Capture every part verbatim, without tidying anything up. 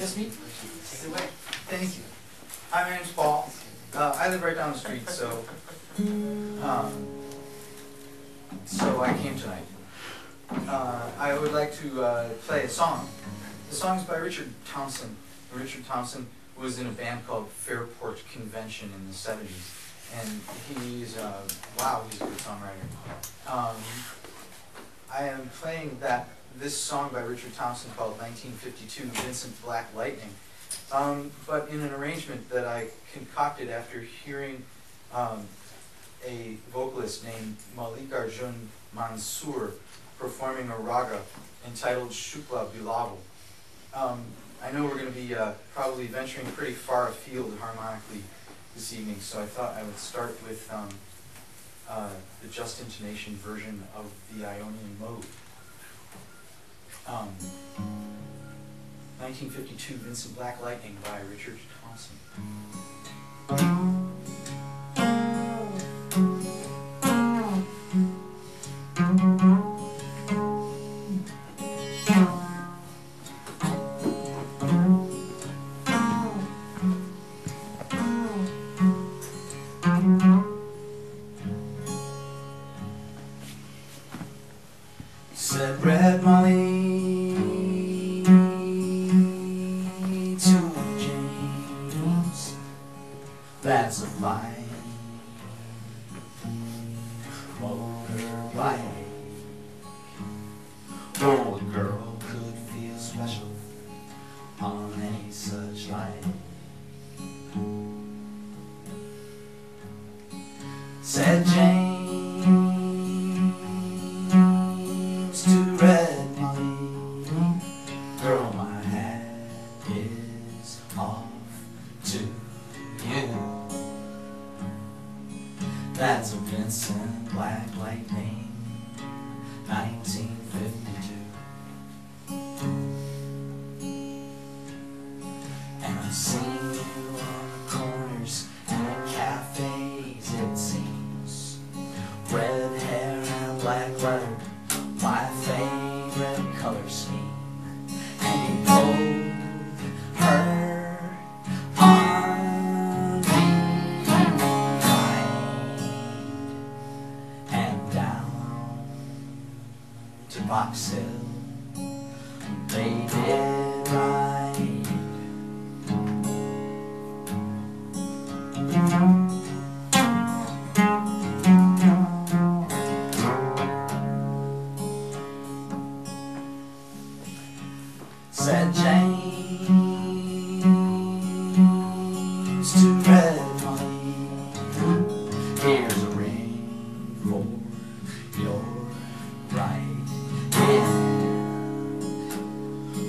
Yes, me? Take it away. Thank you. Hi, my name's Paul. Uh, I live right down the street, so um, so I came tonight. Uh, I would like to uh, play a song. The song's by Richard Thompson. Richard Thompson was in a band called Fairport Convention in the seventies, and he's uh, wow, he's a good songwriter. Um, I am playing that this song by Richard Thompson called nineteen fifty-two Vincent Black Lightning. Um, but in an arrangement that I concocted after hearing um, a vocalist named Malikarjun Mansur performing a raga entitled Shukla Bilaval. Um, I know we're going to be uh, probably venturing pretty far afield harmonically this evening, so I thought I would start with um, uh, the just intonation version of the Ionian mode. Um, nineteen fifty-two Vincent Black Lightning by Richard Thompson. Said Red Molly to James, that's a lie. Motorbike, oh, a girl could feel special on any such light. Said James. That's a Vincent Black Lightning, nineteen fifty-two. And I've seen you on the corners and at cafes, it seems. Red hair and black leather, my favorite color scheme. And you pulled her Box Hill, they did right. Said James to Red Money, here's a ring for your right.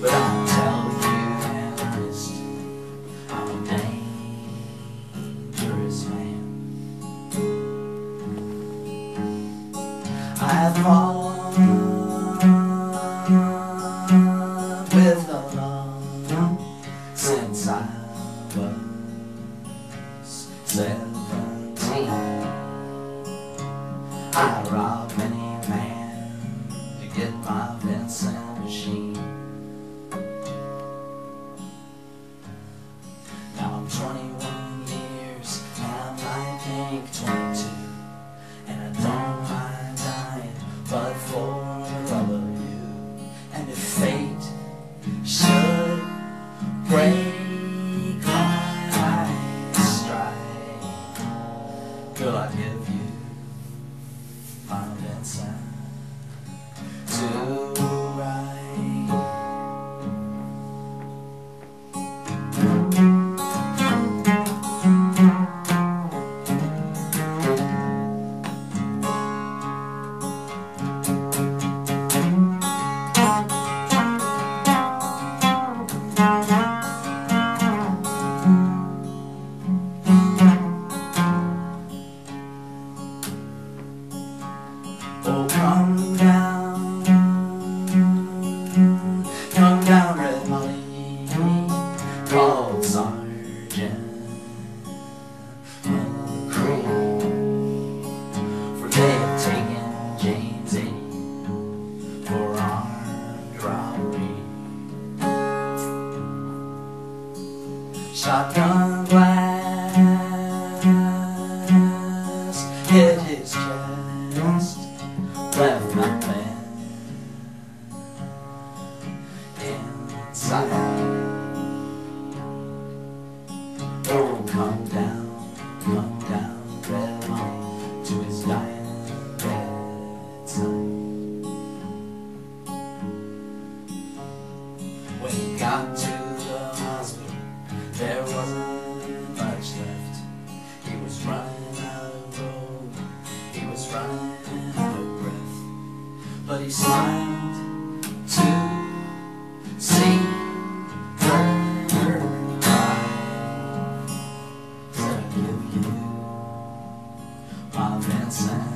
But I'll tell you and honest, I'm a dangerous man. I've fallen with the love shot-down glass, hit his chest, left my man inside. Oh, come down, come down, red on to his dying bedside. When he got to there wasn't much left. He was running out of road. He was running out of breath. But he smiled to see her cry. Said, "Give you my Vincent Black."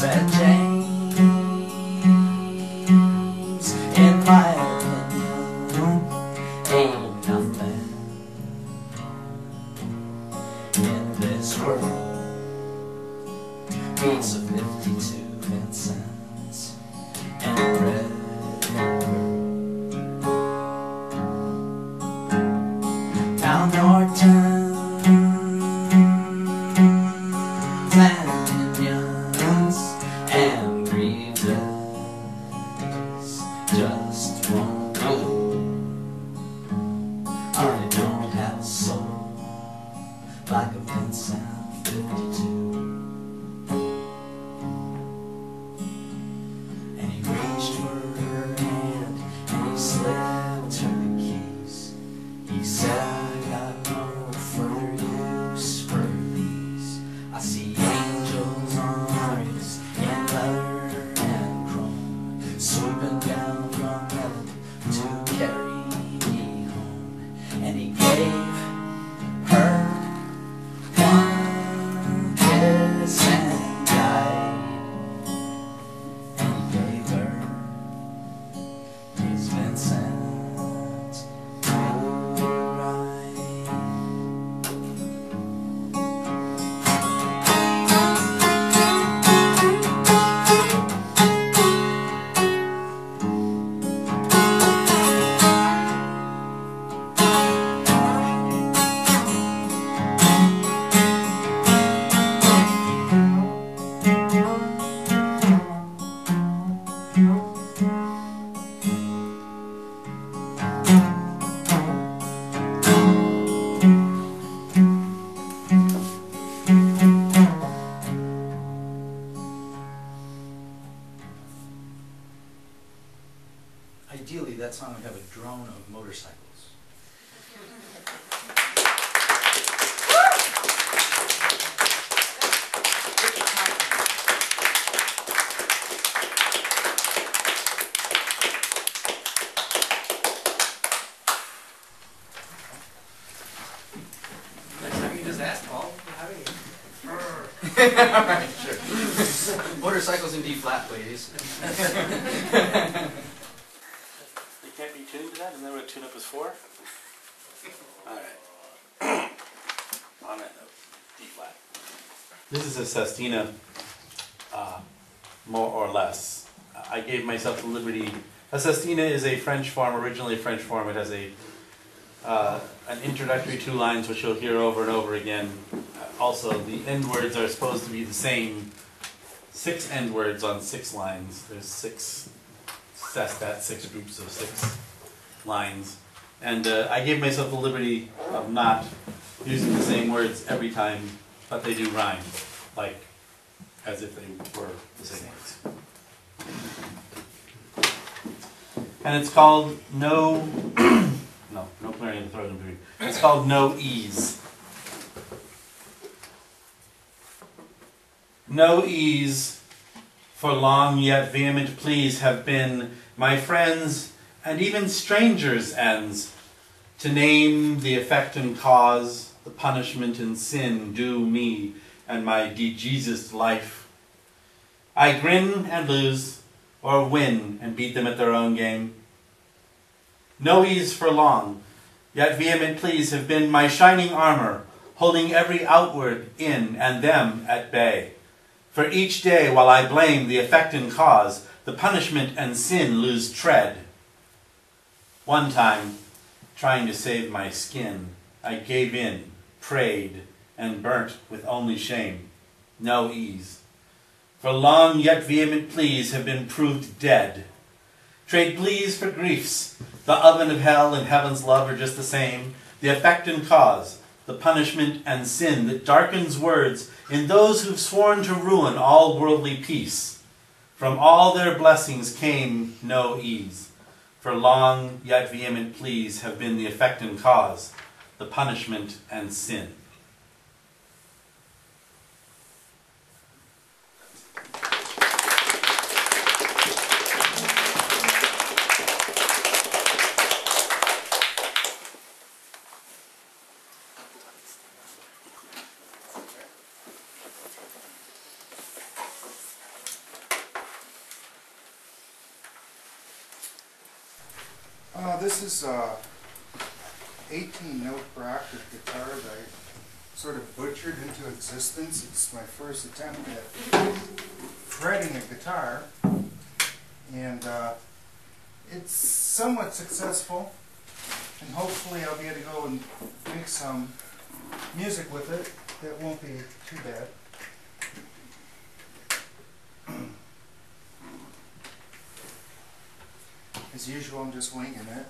Said James, in my opinion, ain't nothing in this world beats a fifty-two Vincent and a red bird. Down Norton just won't go. I already don't have a soul like a Vincent fifty-two. And he reached for her hand and he slipped her the keys. He said, "I got no further use for these. I see angels on Mars in leather and chrome, swooping down to carry me home." And he gave her one kiss and died. And he gave her his Vincent Black. Ideally, that song would have a drone of motorcycles. Next time you just ask Paul, how are you? Sure. Motorcycles in D flat, please. Can't be tuned to that, and then we'll tune up as four. Alright. On that note, D flat. This is a Sestina, uh, more or less. I gave myself the liberty. A Sestina is a French form, originally a French form. It has a uh, an introductory two lines, which you'll hear over and over again. Uh, also, the end words are supposed to be the same. Six end words on six lines. There's six. That's that, six groups of six lines. And uh, I gave myself the liberty of not using the same words every time, but they do rhyme, like as if they were the same words. And it's called No, no, no clearing the throat. It's called No Ease. No ease for long yet vehement pleas have been my friends and even strangers' ends, to name the effect and cause, the punishment and sin due me and my de-Jesus life. I grin and lose, or win and beat them at their own game. No ease for long, yet vehement pleas have been my shining armor, holding every outward in and them at bay. For each day while I blame the effect and cause, the punishment and sin lose tread. One time, trying to save my skin, I gave in, prayed, and burnt with only shame, no ease. For long yet vehement pleas have been proved dead. Trade pleas for griefs, the oven of hell and heaven's love are just the same, the effect and cause, the punishment and sin that darkens words in those who've sworn to ruin all worldly peace. From all their blessings came no ease, for long yet vehement pleas have been the effect and cause, the punishment and sin. Uh, this is uh, eighteen note for active guitar that I sort of butchered into existence. It's my first attempt at fretting a guitar, and uh, it's somewhat successful, and hopefully I'll be able to go and make some music with it that won't be too bad. As usual, I'm just winging it.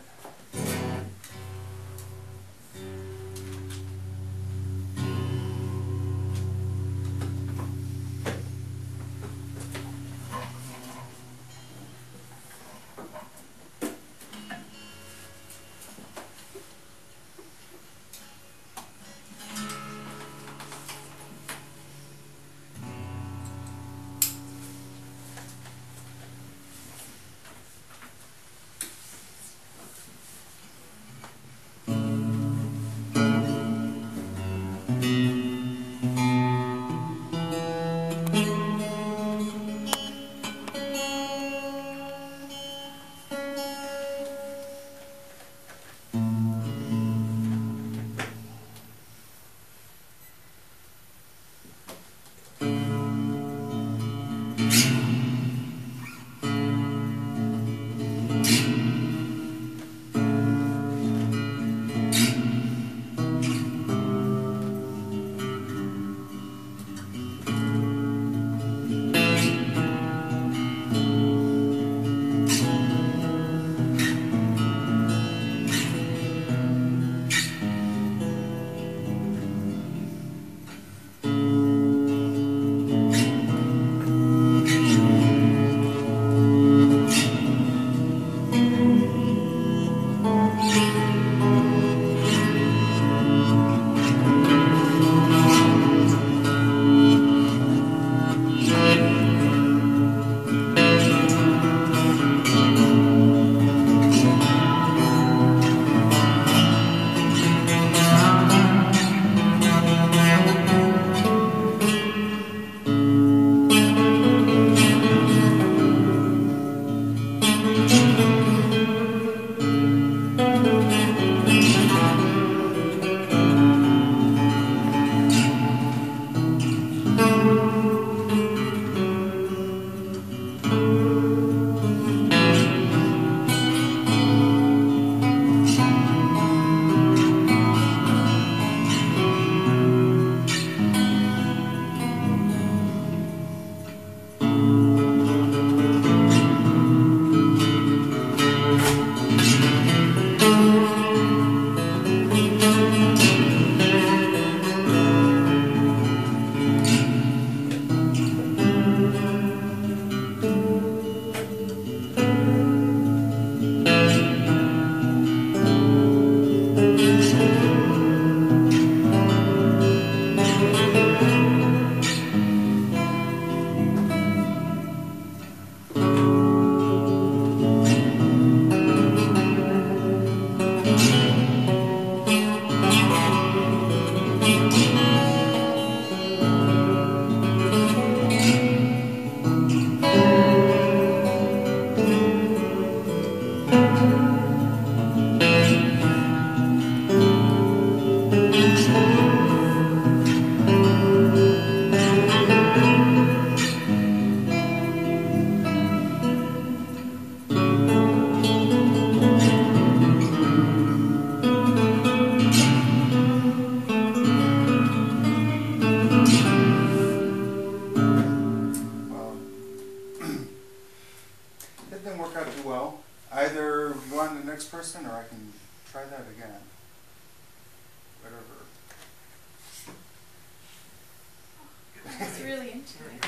didn't work out too well. Either you want the next person, or I can try that again. Whatever. I was really into it.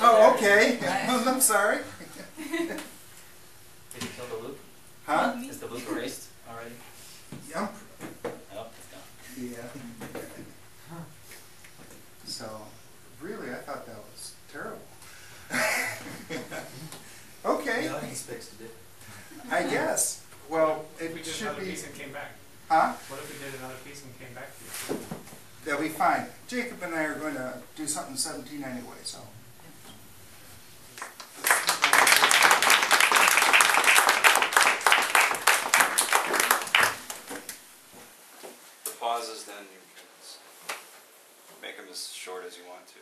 Oh, okay. I'm sorry. Did you kill the loop? Huh? Is the loop erased already? Yep. Oh, it's gone. Yeah. So, really, I thought that was terrible. Okay. No, he expected it. I guess. Well, it we should be. Piece and came back. Huh? What if we did another piece and came back to you? That'll be fine. Jacob and I are going to do something seventeen anyway, so. The pauses, then you can make them as short as you want to.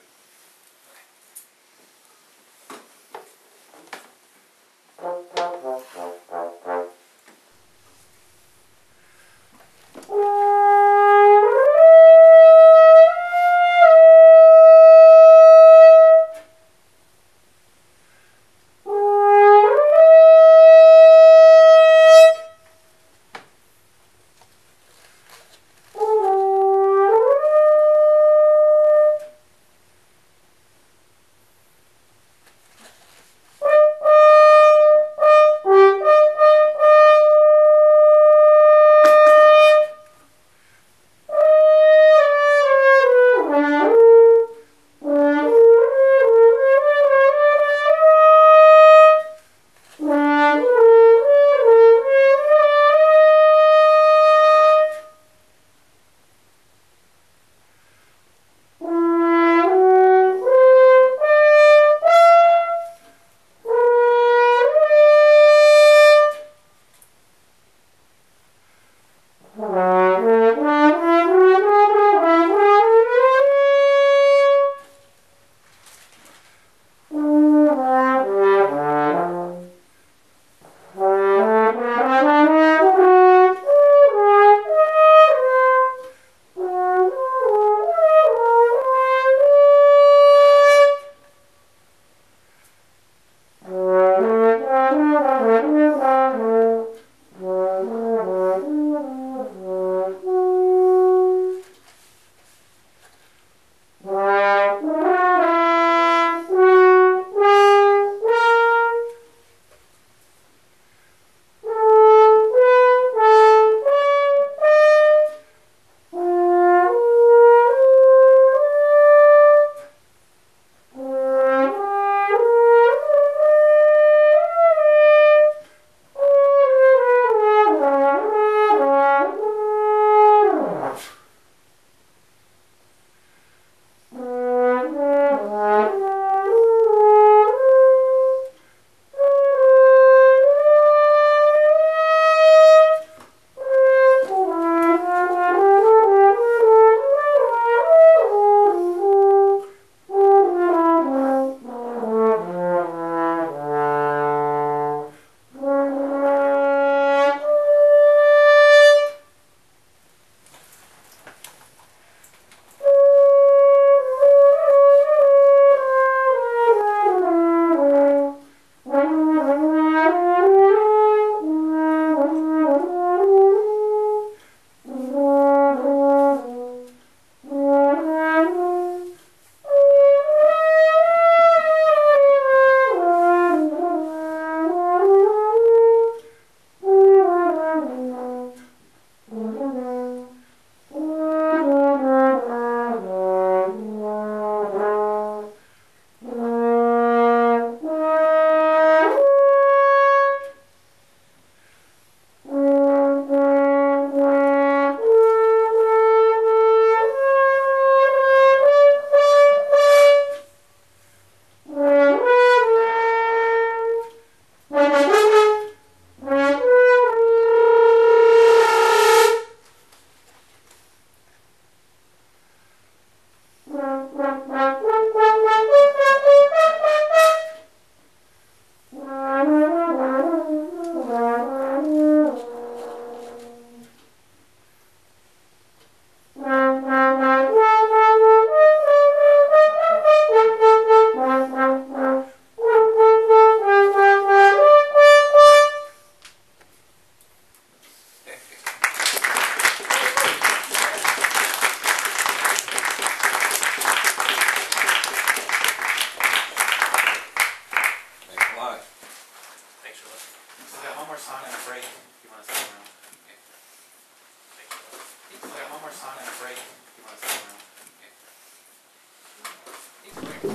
So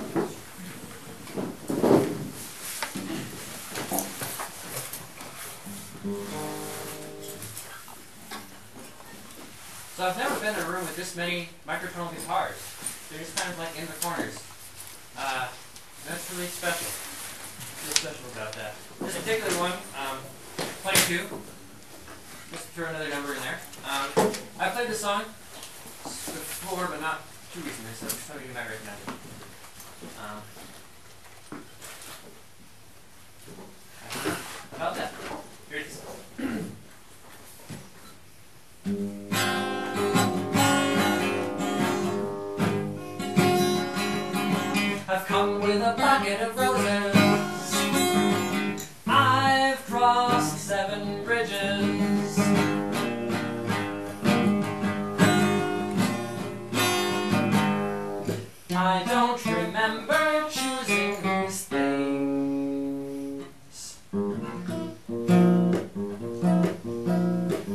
I've never been in a room with this many microtonal guitars. They're just kind of like in the corners. Uh, that's really special. What's special about that? This particular one, um, twenty-two. Just throw another number in there. Um, I played this song before, but not too recently, so some of you might recognize it. Um, about that. Here it is. I've come with a bucket of roses. I've crossed seven bridges. I don't remember choosing these things.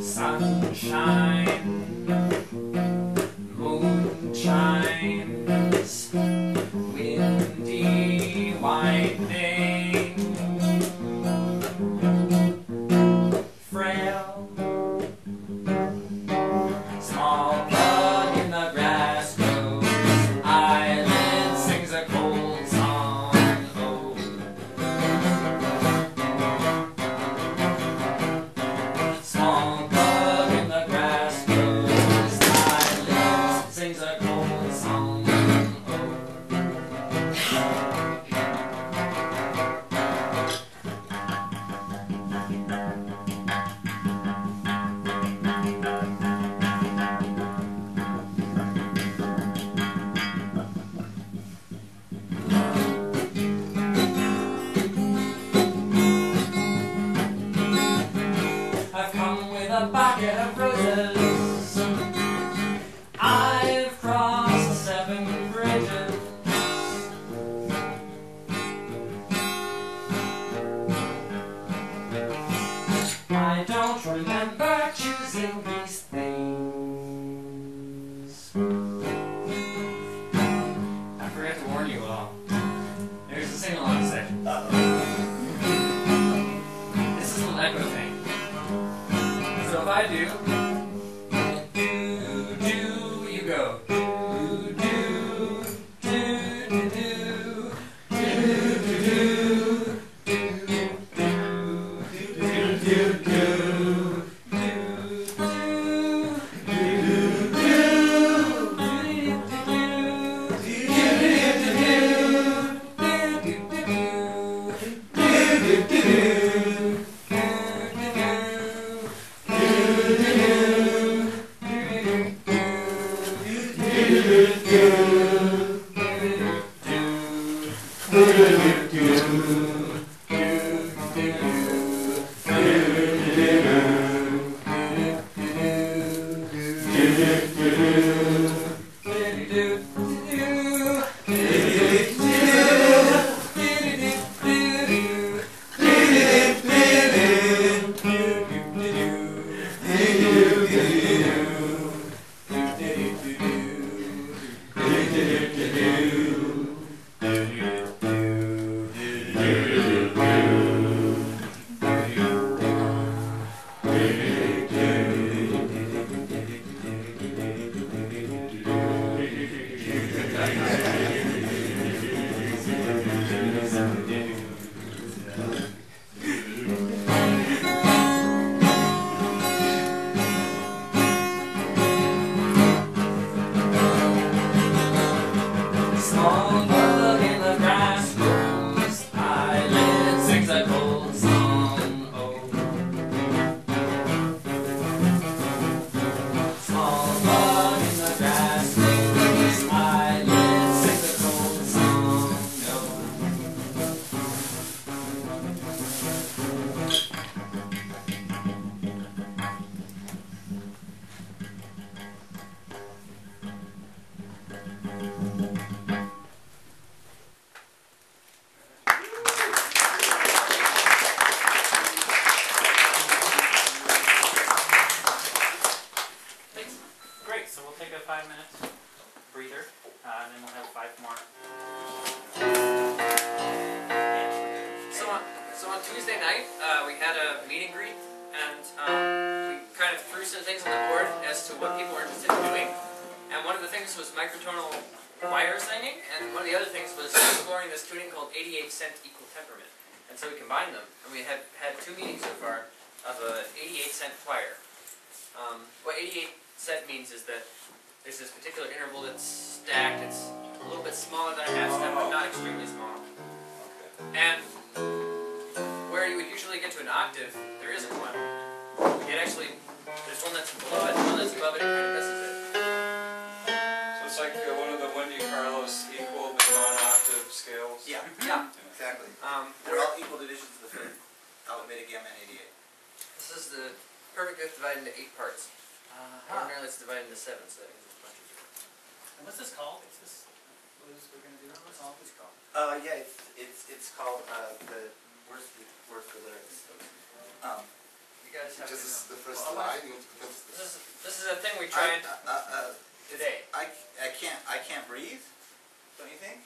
Sunshine, moonshine, winding, frail, small bug in the grass grows, eyelid sings a cold song, oh. Small bug in the grass grows, eyelid sings a cold song. A bucket of roses. I've crossed seven bridges. I don't remember choosing these things. I forgot to warn you all. There's the sing-along section. Uh-oh. This is an echo thing. So if I do, do, do, you go. Do, do, do, do, do, do, do, do, do, do, do. Yeah. Tuesday night, uh, we had a meet and greet, and um, we kind of threw some things on the board as to what people were interested in doing. And one of the things was microtonal wire signing, and one of the other things was exploring this tuning called eighty-eight cent equal temperament. And so we combined them, and we have had two meetings so far of an eighty-eight cent choir. Um, what eighty-eight cent means is that there's this particular interval that's stacked. It's a little bit smaller than a half step, but not extremely small. And where you would usually get to an octave, there isn't one. It actually, there's one that's below it, one that's above it, and kind of misses it. So it's like one of the Wendy Carlos equal but non-octave scales? Yeah, yeah. Exactly. Um, They're all equal divisions of the fifth. Alpha, beta, gamma, and eighty-eight. This is the perfect fifth divided into eight parts. Uh-huh. Ordinarily it's divided into seven, so that means it's a bunch of different. And what's this called? It's this... We're going to do what's all this called? Uh, yeah, it's it's it's called uh, the where's the word for lyrics? Um, you guys have just to this know. Is the first well, line. This, this is this is a thing we tried I, uh, uh, today. I I can't I can't breathe. Don't you think?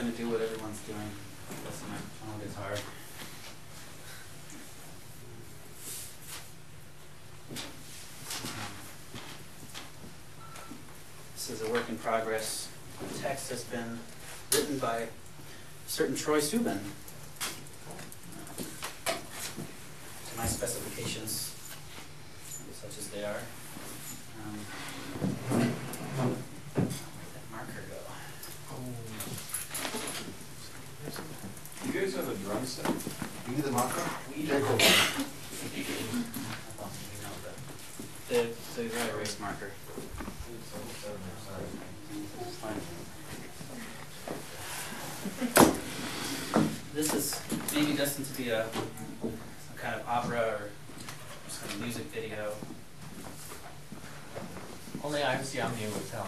going to do what everyone's doing. That's my phone guitar. This is a work in progress. The text has been written by a certain Troy Subbin. To my specifications, such as they are. Um, You guys have a drum set. You need the marker? We do. Well, we know the, the, the, the erase marker. This is maybe destined to be a, a kind of opera or some kind of music video. Only I see I'm able to tell.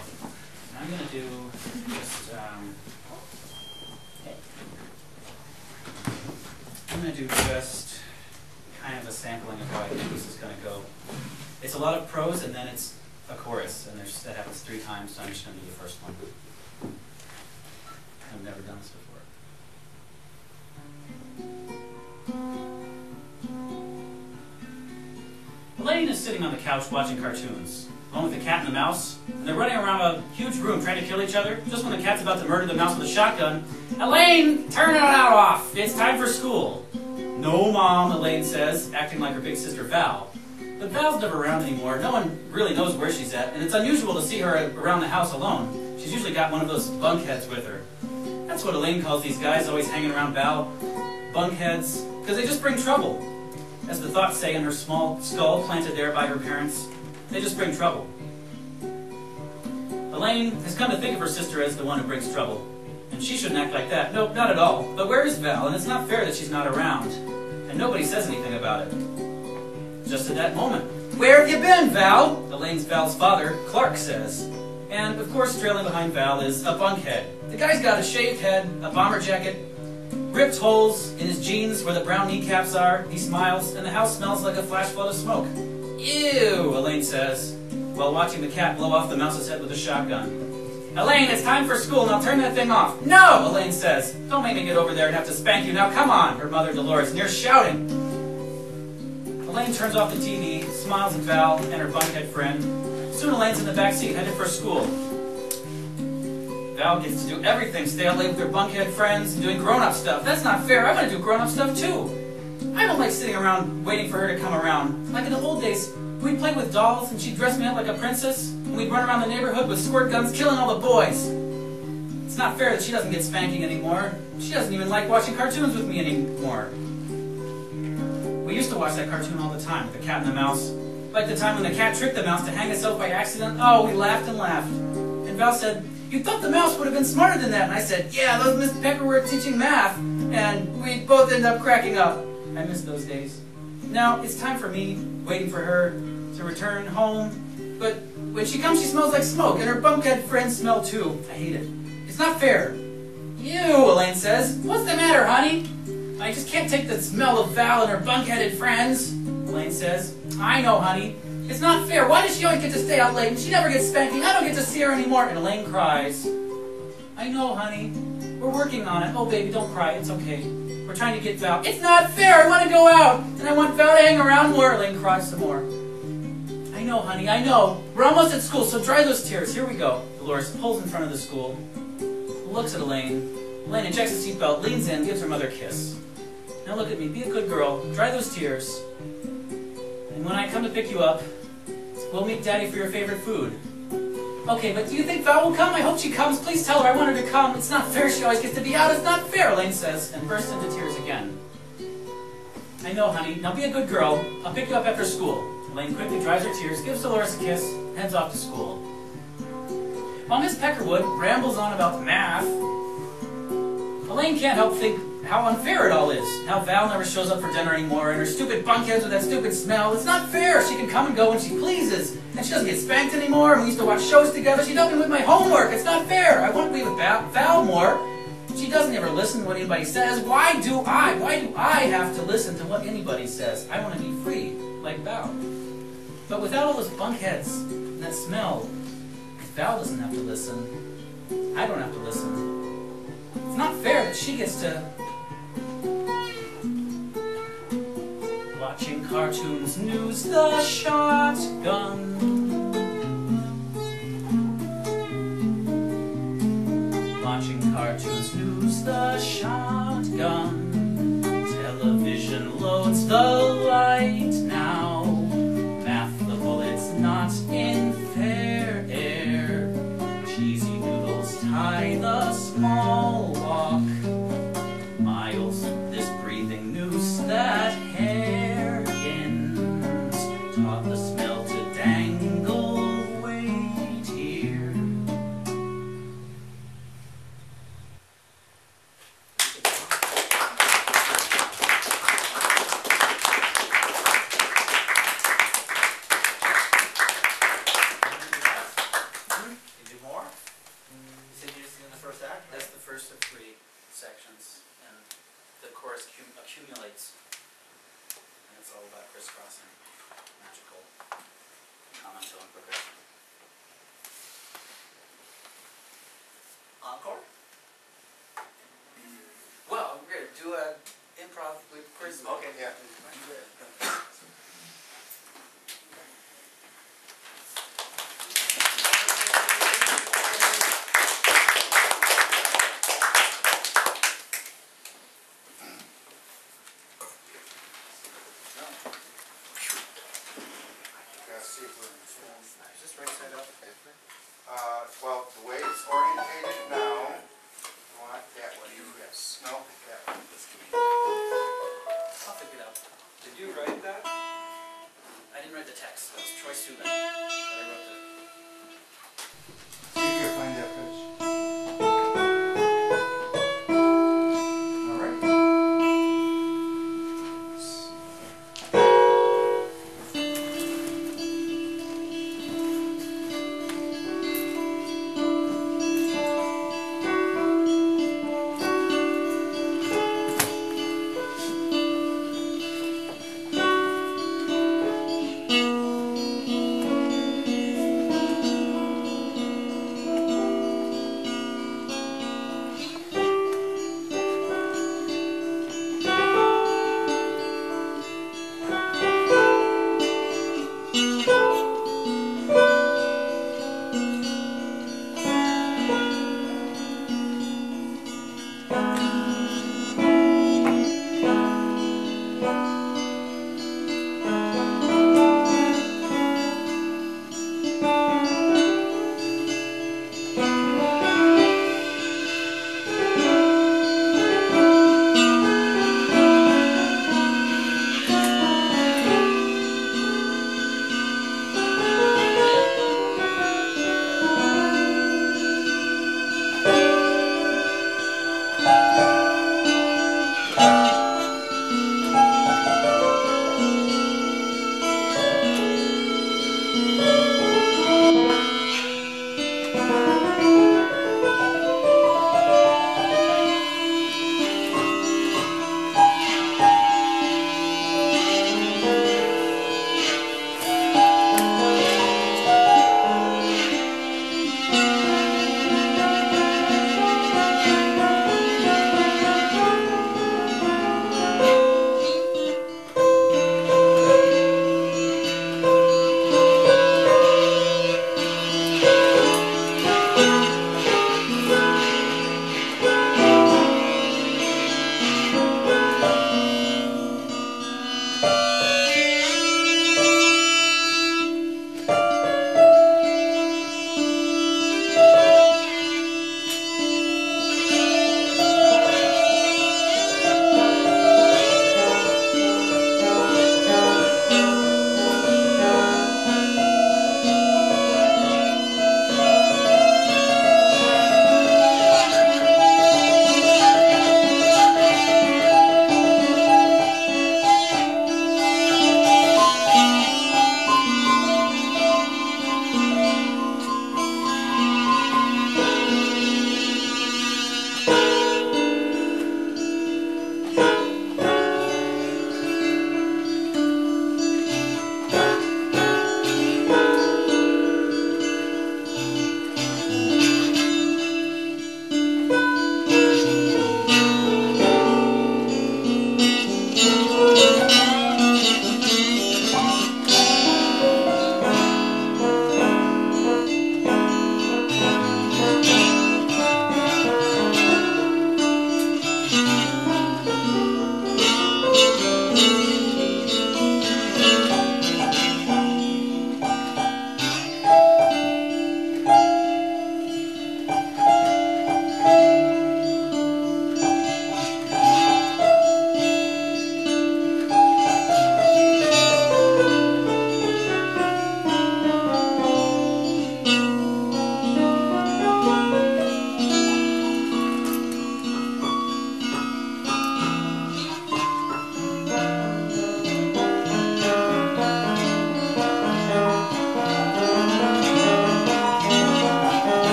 And I'm going to do just. Um, I'm going to do just kind of a sampling of how I think this is going to go. It's a lot of prose and then it's a chorus, and there's, that happens three times, so I'm just going to do the first one. I've never done this before. Elaine is sitting on the couch watching cartoons, along with the cat and the mouse, and they're running around a huge room trying to kill each other. Just when the cat's about to murder the mouse with a shotgun, Elaine, turn it out off! It's time for school! No, Mom, Elaine says, acting like her big sister Val. But Val's never around anymore. No one really knows where she's at, and it's unusual to see her around the house alone. She's usually got one of those bunkheads with her. That's what Elaine calls these guys always hanging around Val, bunkheads, because they just bring trouble. As the thoughts say in her small skull planted there by her parents, they just bring trouble. Elaine has come to think of her sister as the one who brings trouble. And she shouldn't act like that. Nope, not at all. But where is Val? And it's not fair that she's not around. And nobody says anything about it. Just at that moment, where have you been, Val? Elaine's Val's father, Clark, says. And, of course, trailing behind Val is a bunkhead. The guy's got a shaved head, a bomber jacket, ripped holes in his jeans where the brown kneecaps are. He smiles, and the house smells like a flash flood of smoke. Ew, Elaine says, while watching the cat blow off the mouse's head with a shotgun. Elaine, it's time for school, now turn that thing off. No, Elaine says. Don't make me get over there and have to spank you. Now come on, her mother Dolores near shouting. Elaine turns off the T V, smiles at Val and her bunkhead friend. Soon Elaine's in the backseat headed for school. Val gets to do everything, stay out late with her bunkhead friends and doing grown-up stuff. That's not fair, I want to do grown-up stuff too. I don't like sitting around waiting for her to come around. Like in the old days, we'd play with dolls and she'd dress me up like a princess. We'd run around the neighborhood with squirt guns, killing all the boys. It's not fair that she doesn't get spanking anymore. She doesn't even like watching cartoons with me anymore. We used to watch that cartoon all the time, The Cat and the Mouse. Like the time when the cat tricked the mouse to hang itself by accident. Oh, we laughed and laughed. And Val said, you thought the mouse would have been smarter than that. And I said, yeah, those Miss Pecker were teaching math. And we both end up cracking up. I miss those days. Now, it's time for me, waiting for her to return home. But when she comes, she smells like smoke, and her bunkhead friends smell too. I hate it. It's not fair. Ew, Elaine says. What's the matter, honey? I just can't take the smell of Val and her bunkheaded friends, Elaine says. I know, honey. It's not fair. Why does she always get to stay out late, and she never gets spanking? I don't get to see her anymore. And Elaine cries. I know, honey. We're working on it. Oh, baby, don't cry. It's okay. We're trying to get Val. It's not fair. I want to go out, and I want Val to hang around more. Elaine cries some more. I know, honey, I know. We're almost at school, so dry those tears. Here we go. Dolores pulls in front of the school, looks at Elaine. Elaine ejects the seatbelt, leans in, gives her mother a kiss. Now look at me, be a good girl, dry those tears. And when I come to pick you up, we'll meet Daddy for your favorite food. Okay, but do you think Val will come? I hope she comes. Please tell her I want her to come. It's not fair, she always gets to be out. It's not fair, Elaine says, and bursts into tears again. I know, honey. Now be a good girl. I'll pick you up after school. Elaine quickly dries her tears, gives Dolores a kiss, heads off to school. While Miss Peckerwood rambles on about math, Elaine can't help think how unfair it all is. How Val never shows up for dinner anymore, and her stupid bunkheads with that stupid smell. It's not fair. She can come and go when she pleases, and she doesn't get spanked anymore. And we used to watch shows together. She helped me with my homework. It's not fair. I want to be with Val more. She doesn't ever listen to what anybody says. Why do I? Why do I have to listen to what anybody says? I want to be free, like Val. But without all those bunkheads and that smell, Val doesn't have to listen. I don't have to listen. It's not fair that she gets to... Watching cartoons, news, the shotgun. Watching cartoons, news, the shotgun. Television loads the light now. Math the bullets not in fair air. Cheesy noodles tie the small walk. Miles, this breathing noose that hair ends taught the smell to dangle. Wait here.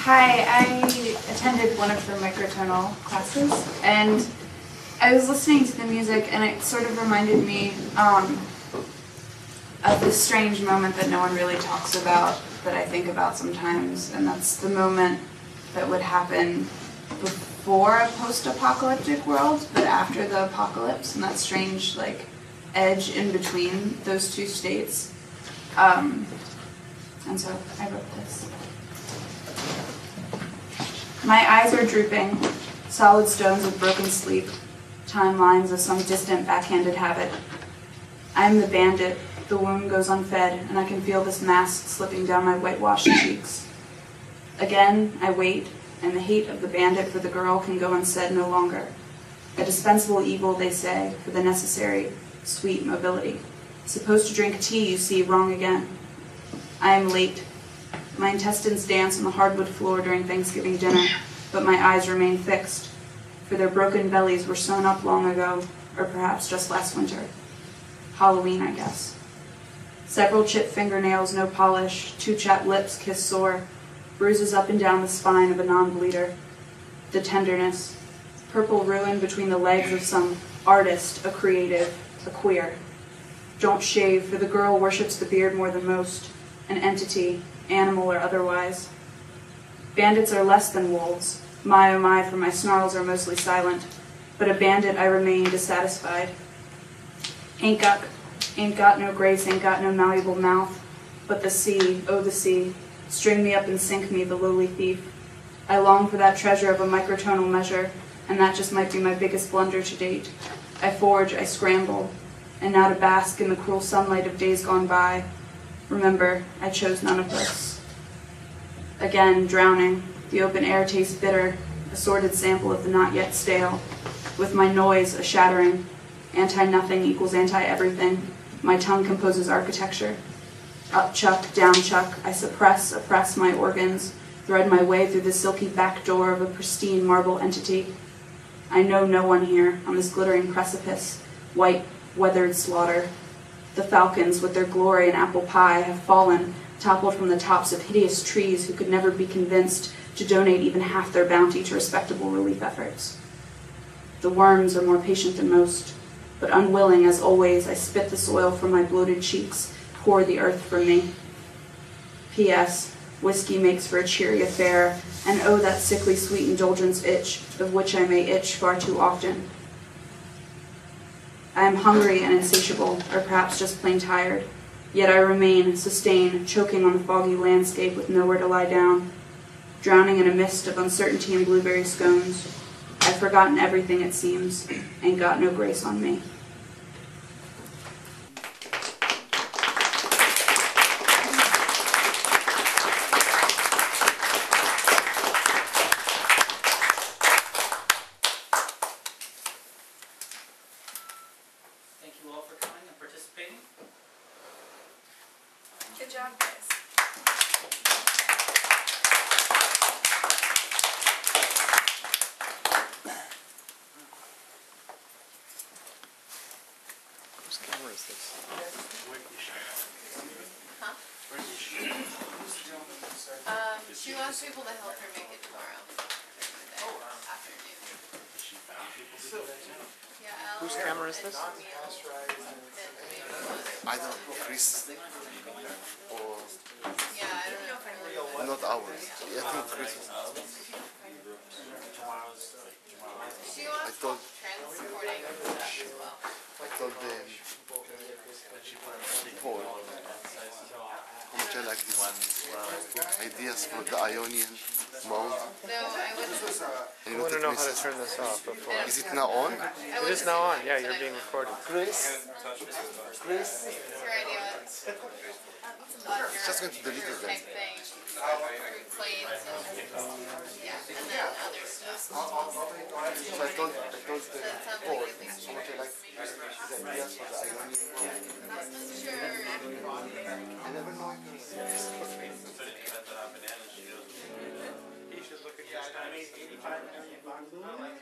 Hi, I attended one of the microtonal classes, and I was listening to the music, and it sort of reminded me um, of this strange moment that no one really talks about, that I think about sometimes, and that's the moment that would happen before a post-apocalyptic world, but after the apocalypse, and that strange like edge in between those two states. Um, and so I wrote this. My eyes are drooping, solid stones of broken sleep, timelines of some distant backhanded habit. I am the bandit, the wound goes unfed, and I can feel this mask slipping down my whitewashed cheeks. Again, I wait, and the hate of the bandit for the girl can go unsaid no longer. A dispensable evil, they say, for the necessary, sweet mobility. Supposed to drink tea, you see, wrong again. I am late. My intestines dance on the hardwood floor during Thanksgiving dinner, but my eyes remain fixed, for their broken bellies were sewn up long ago, or perhaps just last winter. Halloween, I guess. Several chipped fingernails, no polish, two chapped lips kiss sore, bruises up and down the spine of a non-bleeder. The tenderness, purple ruin between the legs of some artist, a creative, a queer. Don't shave, for the girl worships the beard more than most, an entity, animal or otherwise. Bandits are less than wolves. My oh my, for my snarls are mostly silent. but a bandit I remain dissatisfied. Ain't got, ain't got no grace, ain't got no malleable mouth, but the sea, oh the sea, string me up and sink me, the lowly thief. I long for that treasure of a microtonal measure, and that just might be my biggest blunder to date. I forge, I scramble, and now to bask in the cruel sunlight of days gone by. Remember, I chose none of this. Again, drowning, the open air tastes bitter, a sordid sample of the not yet stale. With my noise, a shattering, anti-nothing equals anti-everything. My tongue composes architecture. Up chuck, down chuck, I suppress, oppress my organs, thread my way through the silky back door of a pristine marble entity. I know no one here, on this glittering precipice, white, weathered slaughter. The falcons, with their glory and apple pie, have fallen, toppled from the tops of hideous trees who could never be convinced to donate even half their bounty to respectable relief efforts. The worms are more patient than most, but unwilling as always, I spit the soil from my bloated cheeks, pour the earth from me. P S Whiskey makes for a cheery affair, and oh that sickly sweet indulgence itch, of which I may itch far too often. I am hungry and insatiable, or perhaps just plain tired, yet I remain, sustained, choking on the foggy landscape with nowhere to lie down, drowning in a mist of uncertainty and blueberry scones. I've forgotten everything, it seems, and got no grace on me. For the Ionian mode. No, I wouldn't. I want to know how to turn this off before. Is it now on? It is now on, yeah, you're being recorded. Chris? Chris? It's just going to delete it then. I told the board, I want to like the ideas for the Ionian mode. I never know. He should look at that. eighty-five million bucks.